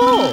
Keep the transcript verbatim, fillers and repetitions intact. Cool!